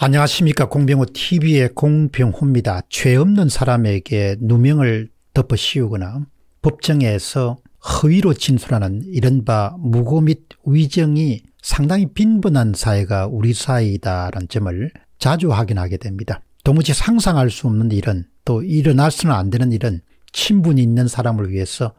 안녕하십니까. 공병호TV의 공병호입니다. 죄 없는 사람에게 누명을 덮어씌우거나 법정에서 허위로 진술하는 이른바 무고 및 위정이 상당히 빈번한 사회가 우리 사회이다라는 점을 자주 확인하게 됩니다. 도무지 상상할 수 없는 일은, 또 일어나서는 안 되는 일은 친분이 있는 사람을 위해서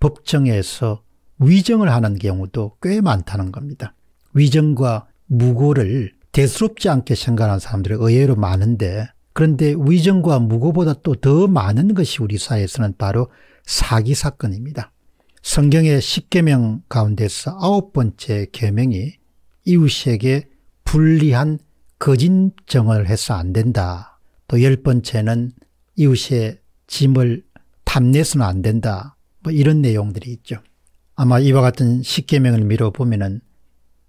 법정에서 위정을 하는 경우도 꽤 많다는 겁니다. 위정과 무고를 대수롭지 않게 생각하는 사람들이 의외로 많은데, 그런데 위정과 무고보다 또 더 많은 것이 우리 사회에서는 바로 사기 사건입니다. 성경의 10계명 가운데서 9번째 계명이 이웃에게 불리한 거짓 증언을 해서 안 된다. 또 10번째는 이웃의 짐을 탐내서는 안 된다. 뭐 이런 내용들이 있죠. 아마 이와 같은 10계명을 미뤄보면은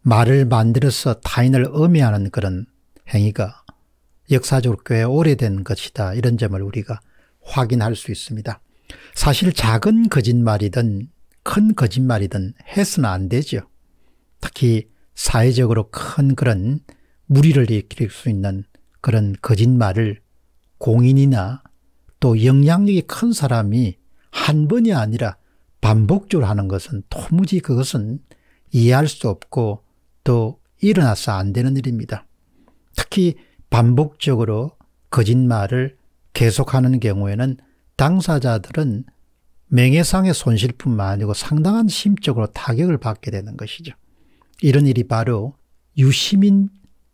말을 만들어서 타인을 음해하는 그런 행위가 역사적으로 꽤 오래된 것이다. 이런 점을 우리가 확인할 수 있습니다. 사실 작은 거짓말이든 큰 거짓말이든 해서는 안 되죠. 특히 사회적으로 큰 그런 물의를 일으킬 수 있는 그런 거짓말을 공인이나 또 영향력이 큰 사람이 한 번이 아니라 반복적으로 하는 것은 도무지 그것은 이해할 수 없고 또 일어나서 안 되는 일입니다. 특히 반복적으로 거짓말을 계속하는 경우에는 당사자들은 명예상의 손실뿐만 아니고 상당한 심적으로 타격을 받게 되는 것이죠. 이런 일이 바로 유시민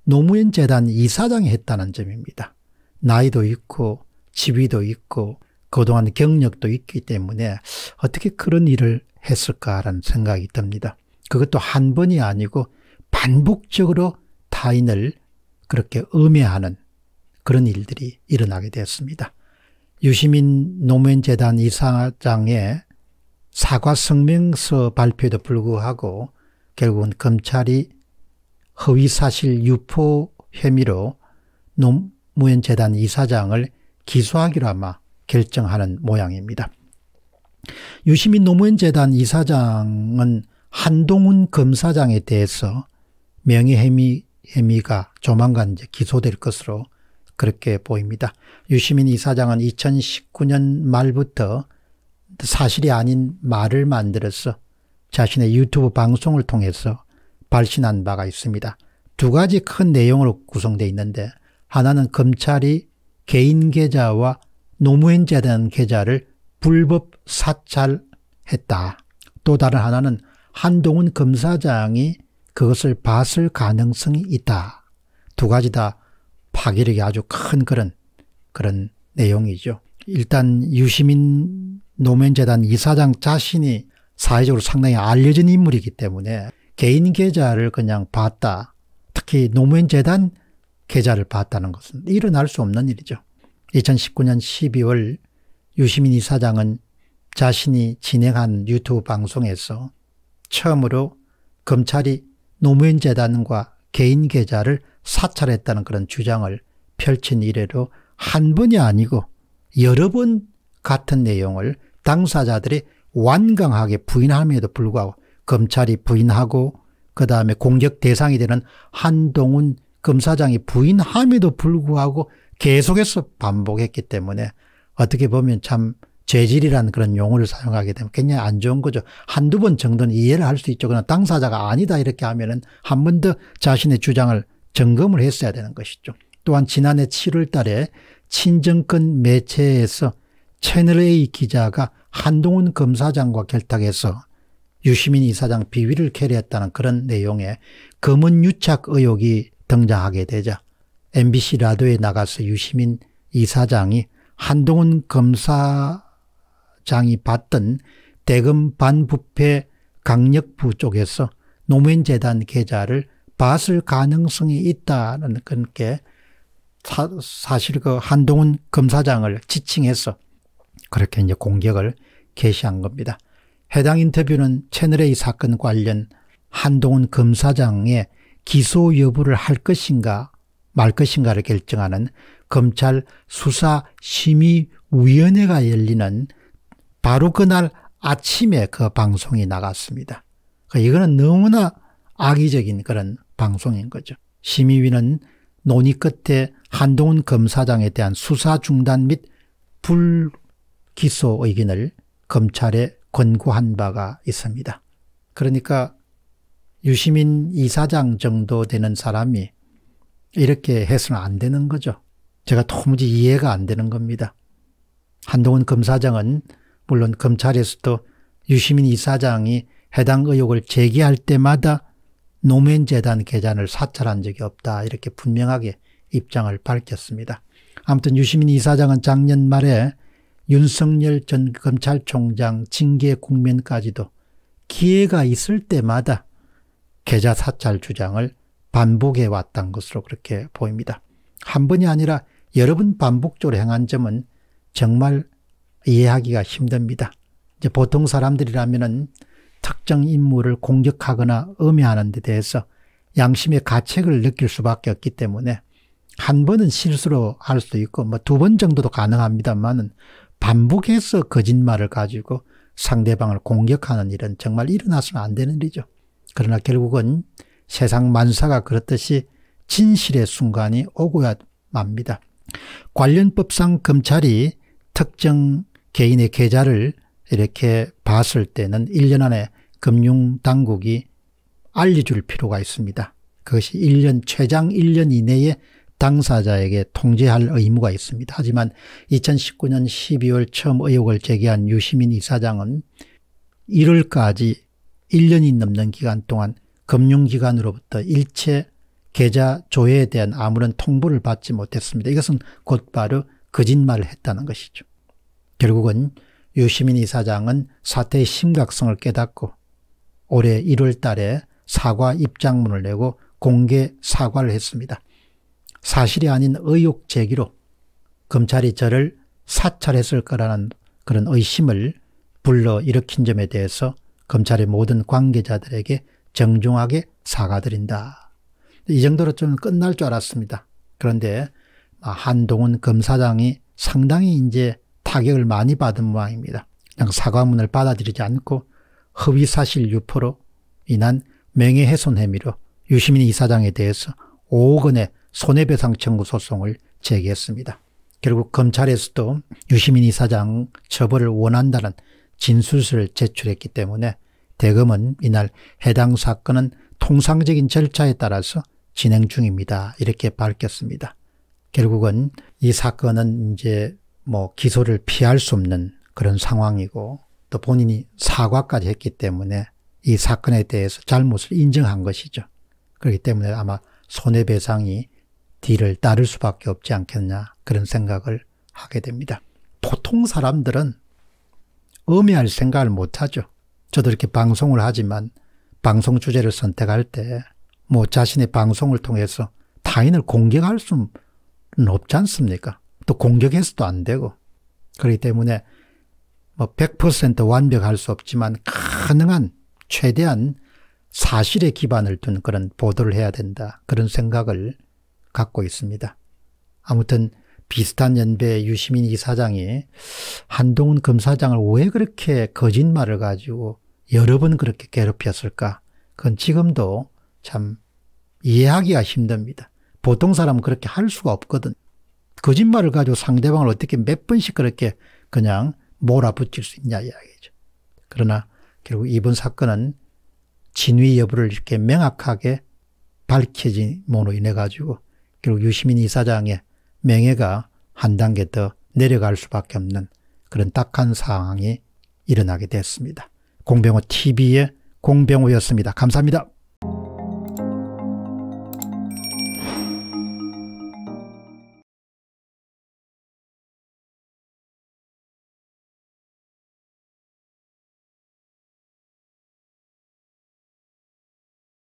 노무현재단 이사장이 했다는 점입니다. 나이도 있고 지위도 있고 그동안 경력도 있기 때문에 어떻게 그런 일을 했을까라는 생각이 듭니다. 그것도 한 번이 아니고 반복적으로 타인을 그렇게 음해하는 그런 일들이 일어나게 되었습니다. 유시민 노무현재단 이사장의 사과 성명서 발표에도 불구하고 결국은 검찰이 허위사실 유포 혐의로 노무현재단 이사장을 기소하기로 아마 결정하는 모양입니다. 유시민 노무현재단 이사장은 한동훈 검사장에 대해서 명예훼손 혐의가 조만간 이제 기소될 것으로 그렇게 보입니다. 유시민 이사장은 2019년 말부터 사실이 아닌 말을 만들어서 자신의 유튜브 방송을 통해서 발신한 바가 있습니다. 두 가지 큰 내용으로 구성되어 있는데, 하나는 검찰이 개인 계좌와 노무현재단 계좌를 불법 사찰했다. 또 다른 하나는 한동훈 검사장이 그것을 봤을 가능성이 있다. 두 가지 다 파괴력이 아주 큰 그런 내용이죠. 일단 유시민 노무현재단 이사장 자신이 사회적으로 상당히 알려진 인물이기 때문에 개인 계좌를 그냥 봤다. 특히 노무현재단 계좌를 봤다는 것은 일어날 수 없는 일이죠. 2019년 12월 유시민 이사장은 자신이 진행한 유튜브 방송에서 처음으로 검찰이 노무현재단과 개인 계좌를 사찰했다는 그런 주장을 펼친 이래로 한 번이 아니고 여러 번 같은 내용을 당사자들이 완강하게 부인함에도 불구하고 검찰이 부인하고, 그 다음에 공격 대상이 되는 한동훈 검사장이 부인함에도 불구하고 계속해서 반복했기 때문에 어떻게 보면 참 죄질이라는 그런 용어를 사용하게 되면 굉장히 안 좋은 거죠. 한두 번 정도는 이해를 할 수 있죠. 그러나 당사자가 아니다 이렇게 하면은 한 번 더 자신의 주장을 점검을 했어야 되는 것이죠. 또한 지난해 7월 달에 친정권 매체에서 채널A 기자가 한동훈 검사장과 결탁해서 유시민 이사장 비위를 캐리했다는 그런 내용의 검은 유착 의혹이 등장하게 되자 MBC 라디오에 나가서 유시민 이사장이 한동훈 검사장이 받던 대검 반부패 강력부 쪽에서 노무현재단 계좌를 봤을 가능성이 있다는, 그렇게 사실 그 한동훈 검사장을 지칭해서 그렇게 이제 공격을 개시한 겁니다. 해당 인터뷰는 채널A 사건 관련 한동훈 검사장의 기소 여부를 할 것인가 말 것인가를 결정하는 검찰 수사심의위원회가 열리는 바로 그날 아침에 그 방송이 나갔습니다. 이거는 너무나 악의적인 그런 방송인 거죠. 심의위는 논의 끝에 한동훈 검사장에 대한 수사 중단 및 불기소 의견을 검찰에 권고한 바가 있습니다. 그러니까 유시민 이사장 정도 되는 사람이 이렇게 해서는 안 되는 거죠. 제가 도무지 이해가 안 되는 겁니다. 한동훈 검사장은 물론 검찰에서도 유시민 이사장이 해당 의혹을 제기할 때마다 노무현재단 계좌를 사찰한 적이 없다, 이렇게 분명하게 입장을 밝혔습니다. 아무튼 유시민 이사장은 작년 말에 윤석열 전 검찰총장 징계 국면까지도 기회가 있을 때마다 계좌 사찰 주장을 반복해 왔던 것으로 그렇게 보입니다. 한 번이 아니라 여러 번 반복적으로 행한 점은 정말 이해하기가 힘듭니다. 이제 보통 사람들이라면은 특정 인물을 공격하거나 음해하는 데 대해서 양심의 가책을 느낄 수밖에 없기 때문에 한 번은 실수로 할 수도 있고 뭐 두 번 정도도 가능합니다만은 반복해서 거짓말을 가지고 상대방을 공격하는 일은 정말 일어나서는 안 되는 일이죠. 그러나 결국은 세상 만사가 그렇듯이 진실의 순간이 오고야 맙니다. 관련법상 검찰이 특정 개인의 계좌를 이렇게 봤을 때는 1년 안에 금융당국이 알려줄 필요가 있습니다. 그것이 1년, 최장 1년 이내에 당사자에게 통제할 의무가 있습니다. 하지만 2019년 12월 처음 의혹을 제기한 유시민 이사장은 1월까지 1년이 넘는 기간 동안 금융기관으로부터 일체 계좌 조회에 대한 아무런 통보를 받지 못했습니다. 이것은 곧바로 거짓말을 했다는 것이죠. 결국은 유시민 이사장은 사태의 심각성을 깨닫고 올해 1월 달에 사과 입장문을 내고 공개 사과를 했습니다. 사실이 아닌 의혹 제기로 검찰이 저를 사찰했을 거라는 그런 의심을 불러일으킨 점에 대해서 검찰의 모든 관계자들에게 정중하게 사과드린다. 이 정도로 좀 끝날 줄 알았습니다. 그런데 한동훈 검사장이 상당히 이제 타격을 많이 받은 모양입니다. 그냥 사과문을 받아들이지 않고 허위사실 유포로 인한 명예훼손 혐의로 유시민 이사장에 대해서 5억 원의 손해배상 청구 소송을 제기했습니다. 결국 검찰에서도 유시민 이사장 처벌을 원한다는 진술서를 제출했기 때문에 대검은 이날 해당 사건은 통상적인 절차에 따라서 진행 중입니다, 이렇게 밝혔습니다. 결국은 이 사건은 이제 뭐 기소를 피할 수 없는 그런 상황이고 또 본인이 사과까지 했기 때문에 이 사건에 대해서 잘못을 인정한 것이죠. 그렇기 때문에 아마 손해배상이 뒤를 따를 수밖에 없지 않겠냐, 그런 생각을 하게 됩니다. 보통 사람들은 음해할 생각을 못하죠. 저도 이렇게 방송을 하지만 방송 주제를 선택할 때 뭐 자신의 방송을 통해서 타인을 공격할 수는 없지 않습니까? 또 공격해서도 안 되고. 그렇기 때문에 뭐 100% 완벽할 수 없지만 가능한 최대한 사실에 기반을 둔 그런 보도를 해야 된다, 그런 생각을 갖고 있습니다. 아무튼 비슷한 연배의 유시민 이사장이 한동훈 검사장을 왜 그렇게 거짓말을 가지고 여러 번 그렇게 괴롭혔을까? 그건 지금도 참 이해하기가 힘듭니다. 보통 사람은 그렇게 할 수가 없거든. 거짓말을 가지고 상대방을 어떻게 몇 번씩 그렇게 그냥 몰아붙일 수 있냐 이야기죠. 그러나 결국 이번 사건은 진위 여부를 이렇게 명확하게 밝혀짐으로 인해 가지고 결국 유시민 이사장의 명예가 한 단계 더 내려갈 수밖에 없는 그런 딱한 상황이 일어나게 됐습니다. 공병호 TV의 공병호였습니다. 감사합니다.